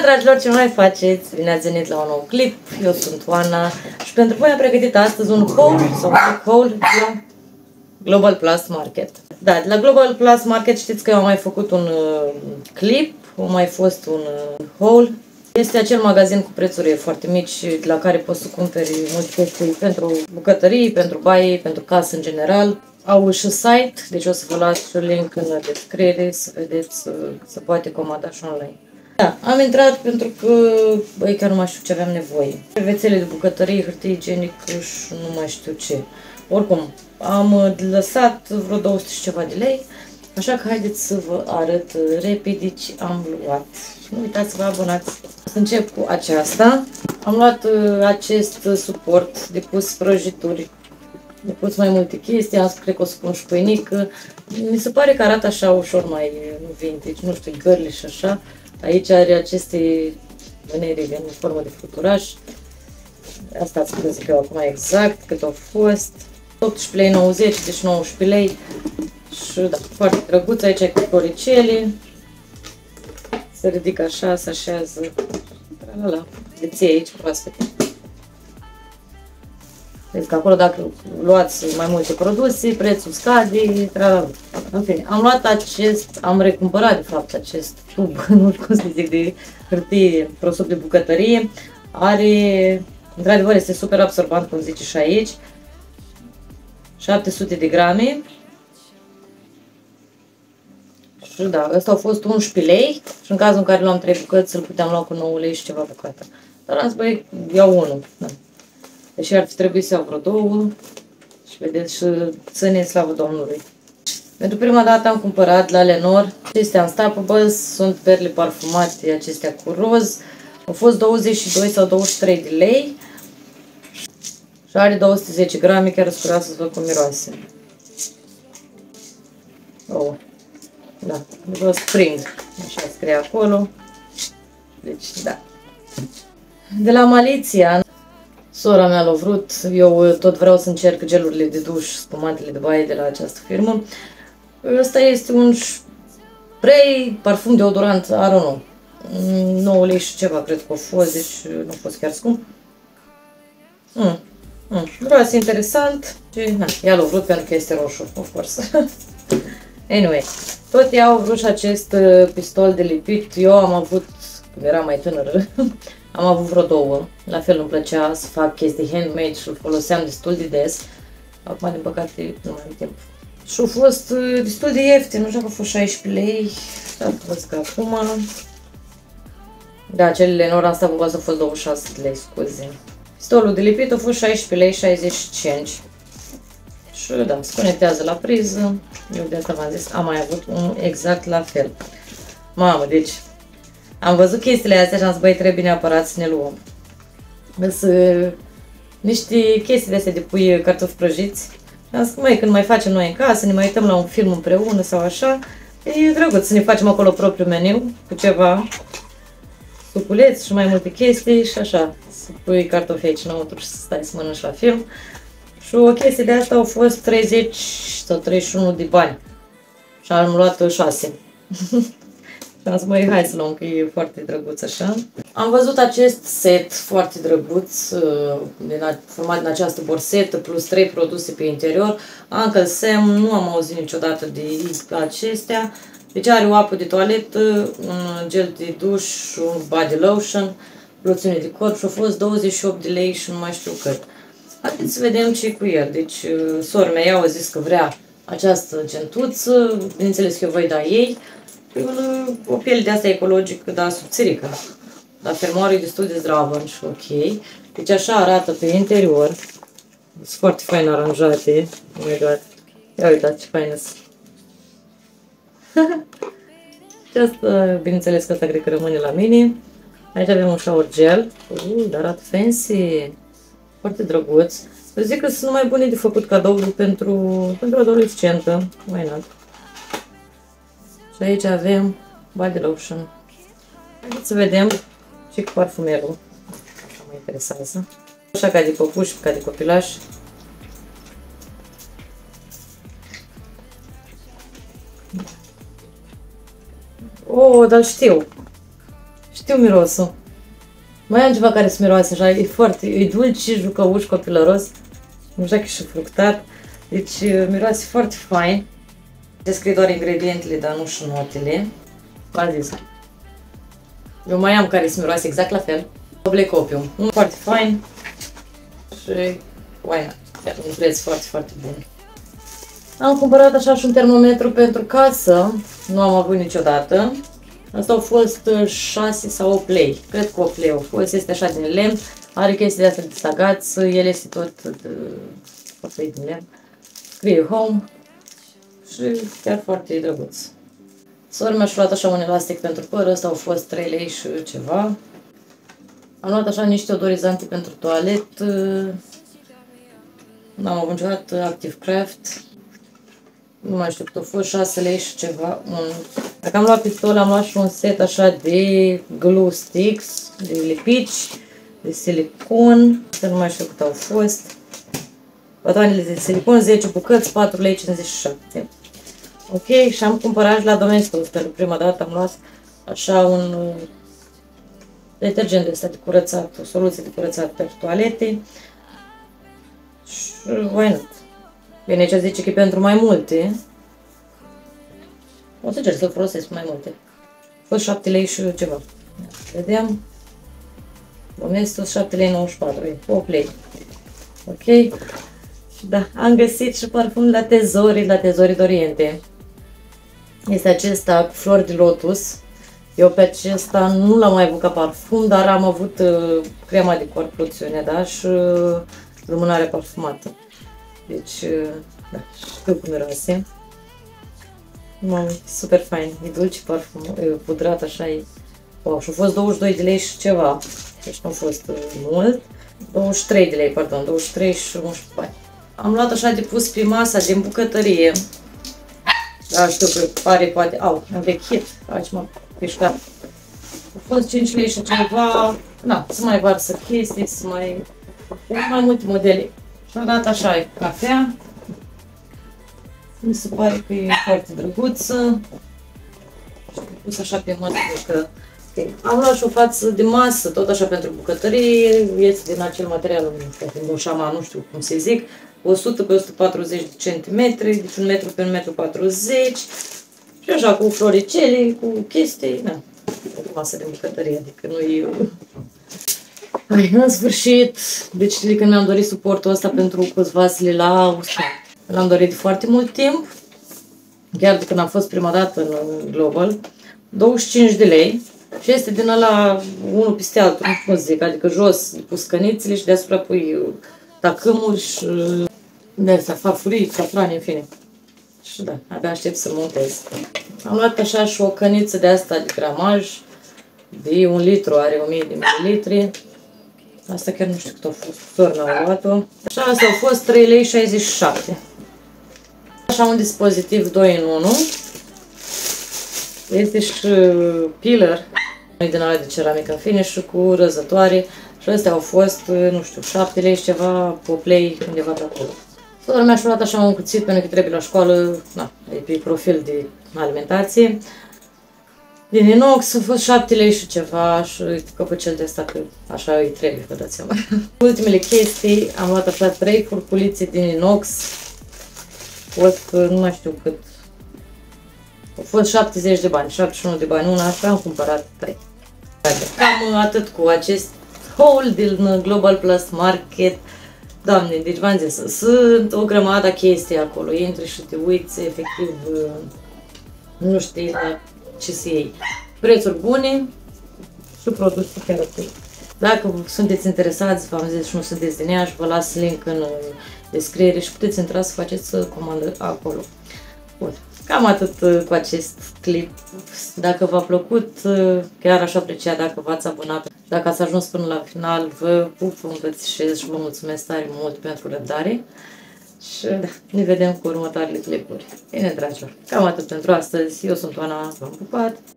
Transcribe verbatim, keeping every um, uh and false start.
Bună, dragilor, ce mai faceți? Bine ați venit la un nou clip, eu sunt Oana și pentru voi am pregătit astăzi un haul sau un haul la Global Plast Market. Da, de la Global Plast Market știți că eu am mai făcut un uh, clip, a mai fost un uh, haul. Este acel magazin cu prețuri foarte mici de la care poți să cumperi multe chestii pentru bucătării, pentru baie, pentru casă în general. Au și site, deci o să vă las și un link în descriere să vedeți să, să poate comanda și online. Da, am intrat pentru că, băi, chiar nu mai știu ce aveam nevoie. Crevețele de bucătărie, hârtie igienică și nu mai știu ce. Oricum, am lăsat vreo două sute și ceva de lei, așa că haideți să vă arăt repede ce am luat. Nu uitați să vă abonați. Să încep cu aceasta. Am luat acest suport de pus prăjituri. De pus mai multe chestii, asta cred că o să pun și pâinică. Mi se pare că arată așa ușor mai vintage, nu știu, gărli și așa. Aici are aceste vânere în formă de fluturaș. Asta ați spus eu acum exact cât au fost. optsprezece virgulă nouăzeci lei, deci nouăsprezece lei. Și da, foarte drăguț. Aici ai cu coricele. Se ridică așa, se așează. Tralala. De ție aici proaspete. Deci că acolo dacă luați mai multe produse, prețul scade. Tralala. În fine, am luat acest, am recumpărat de fapt acest tub, nu știu cum să zic, de hârtie, prosop de bucătărie. Are, într-adevăr, este super absorbant, cum zice și aici. șapte sute de grame. Și da, ăsta au fost unsprezece lei și în cazul în care luam trei bucăți, îl puteam lua cu nouă lei și ceva bucată. Dar azi, băi, iau unul. Da. Deși ar fi trebuit să iau vreo două și vedeți și ține slavă Domnului. Pentru prima dată am cumpărat la Lenor acestea în Unstoppables, sunt perle parfumate, acestea cu roz. Au fost douăzeci și doi sau douăzeci și trei de lei și are două sute zece grame, chiar sunt curioasă să văd cum miroase. Oh. Da, roz spring, așa scrie acolo. Deci, da. De la Malizia, sora mea l-a vrut, eu tot vreau să încerc gelurile de duș, spumantele de baie de la această firmă. Asta este un spray, parfum, deodorant, I don't know, nouă lei și ceva, cred că a fost, deci nu a fost chiar scump. Mm, mm, groasă, interesant. Și, na, ea l-a vrut pentru că este roșu, of course. Anyway, tot ea a vrut și acest pistol de lipit. Eu am avut, când eram mai tânără, am avut vreo două. La fel îmi plăcea să fac chestii handmade și îl foloseam destul de des. Acum, din păcate, nu mai am timp. Și a fost destul de ieftin, nu știu că a fost șaisprezece lei, dar văd că acum... Da, cele Lenor asta vă bază a fost douăzeci și șase lei, scuze. Pistolul de lipit a fost șaisprezece lei șaizeci și cinci. Și da, se conectează la priză. Eu de asta v-am zis, am mai avut unul exact la fel. Mamă, deci am văzut chestiile astea și am zis, băi, trebuie neapărat să ne luăm. Sunt niște chestii de astea de pui cartofi prăjiți. Am zis, măi, când mai facem noi în casă, ne mai uităm la un film împreună sau așa, e drăguț să ne facem acolo propriul meniu cu ceva suculeți și mai multe chestii și așa, să pui cartofi aici înăuntru și să stai să mănânci la film. Și o chestie de asta au fost treizeci sau treizeci și unu de bani și am luat șase. Și am zis, măi, hai să luăm, că e foarte drăguț așa. Am văzut acest set foarte drăguț, din, format din această borsetă, plus trei produse pe interior. Uncle Sam, nu am auzit niciodată de acestea. Deci are o apă de toaletă, un gel de duș, un body lotion, loțiune de corp și a fost douăzeci și opt de lei și nu mai știu cât. Haideți să vedem ce cu el. Deci, sora mea i-a zis că vrea această gentuță, bineînțeles că eu voi da ei. O piele de asta ecologică, dar subțirică. Dar fermoară e destul de zdravă și ok. Deci așa arată pe interior. Sunt foarte fain aranjate. Ia uitați ce faine sunt. Și asta, bineînțeles că asta cred că rămâne la mine. Aici avem un shower gel. Uuu, dar arată fancy. Foarte drăguț. Eu zic că sunt mai bune de făcut cadouri pentru, pentru adolescentă. Mai înalt. Și aici avem body lotion. Haideți să vedem și cu parfumerul. Așa mă interesează. Așa ca de păpuși, ca de copilași. O, oh, dar știu. Știu mirosul. Mai am ceva care se miroase așa, e foarte, e dulce, jucăuș, copilăros. Nu știu dacă e și fructat. Deci miroase foarte fain. Descrie doar ingredientele, dar nu și notele. V-am zis. Eu mai am care se miroase exact la fel. Black Opium. Un foarte fain. Și uai, un preț foarte, foarte bun. Am cumpărat așa și un termometru pentru casă. Nu am avut niciodată. Asta au fost șase sau opt lei. Cred că opt lei au fost. Este așa din lemn. Are chestii de astea de sagați. El este tot de... din lemn. Scrie Home. Și chiar foarte drăguț. Sora mea și-a luat așa un elastic pentru păr. Asta au fost trei lei și ceva. Am luat așa niște odorizante pentru toaletă. N-am avut niciodată. Active Craft. Nu mai știu cât a fost, șase lei și ceva. Un... Dacă am luat pistol, am luat și un set așa de glue sticks, de lipici, de silicon. Asta nu mai știu cât au fost. Batoanele de silicon, zece bucăți, patru lei cincizeci și șapte. Ok, și am cumpărat la Domestos. Pentru prima dată am luat așa un detergent de ăsta de curățat, o soluție de curățat pentru toalete. Și why not? Bine, aici zice că e pentru mai multe. O să încerc să-l folosesc mai multe. Cu șapte lei și ceva. Vedem. Domestos șapte lei nouăzeci și patru, opt lei. Ok. Da, am găsit și parfum la tezorii, la tezorii de oriente. Este acesta cu flori de lotus. Eu pe acesta nu l-am mai avut ca parfum, dar am avut uh, crema de corp, loțiune, da, și uh, lumânarea parfumată. Deci, da, știu cum miroase. Mamă, super fain, e dulce parfum, e pudrat, așa e. Wow, și-a fost douăzeci și doi de lei și ceva, deci nu a fost uh, mult. douăzeci și trei de lei, pardon, douăzeci și trei și unsprezece bani. Am luat așa de pus pe masa din bucătărie. Da, știu că pare, poate, au, am vechit, aici m-am pișcat. A fost cinci lei și ceva, da, să mai varsă chestii, să mai... mai multe modele. Și-a dat așa e cafea. Mi se pare că e foarte drăguță. Și-a pus așa pe masă că... Am luat și o față de masă, tot așa pentru bucătărie. Este din acel material, din boșama, nu știu cum se zic. o sută pe o sută patruzeci de centimetri, deci un metru pe un metru patruzeci. Și așa cu floricele, cu chestii, na. O masă de bucătărie, adică nu e... Ai, în sfârșit, deci de când mi-am dorit suportul ăsta pentru cozvasele la uscat. L-am dorit de foarte mult timp, chiar de când am fost prima dată în Global, douăzeci și cinci de lei și este din ăla unul peste altul, nu știu cum zic, adică jos pus cănițele și deasupra pui tacâmuri și de asta, farfurii, safrani, în fine. Și da, abia aștept să montez. Am luat așa și o căniță de asta de gramaj, de un litru, are o mie de mililitri. Asta chiar nu știu cât a fost, sorna a luat-o. Așa, asta au fost trei lei șaizeci și șapte. Așa, un dispozitiv doi în unu. Este și peeler, din ala de ceramică, în fine, și cu răzătoare. Și astea au fost, nu știu, șapte lei și ceva, opt lei, undeva de acolo. Sora mea și-a luat așa un cuțit, pentru că trebuie la școală, na, e pe profil de alimentație. Din inox a fost șapte lei și ceva și căpăcel de asta că așa îi trebuie, vă dați seama. Ultimele chestii, am luat așa trei furculițe din inox. Pot, nu mai știu cât. Au fost șaptezeci de bani, șaptezeci și unu de bani, una așa, am cumpărat trei. Cam atât cu acest haul din Global Plast Market. Doamne, deci v-am zis, sunt o grămadă chestii acolo, intri și te uiți, efectiv, nu știi, ce să iei. Prețuri bune și produse chiar atât. Dacă sunteți interesați, v-am zis și nu sunteți din ea, și vă las link în descriere și puteți intra să faceți comandă acolo. Bun. Cam atât cu acest clip. Dacă v-a plăcut, chiar aș aprecia dacă v-ați abonat. Dacă ați ajuns până la final, vă pup, vă îmbrățișez și vă mulțumesc tare mult pentru răbdare. Și da, ne vedem cu următoarele clipuri. Bine, dragilor, cam atât pentru astăzi. Eu sunt Oana, v-am pupat!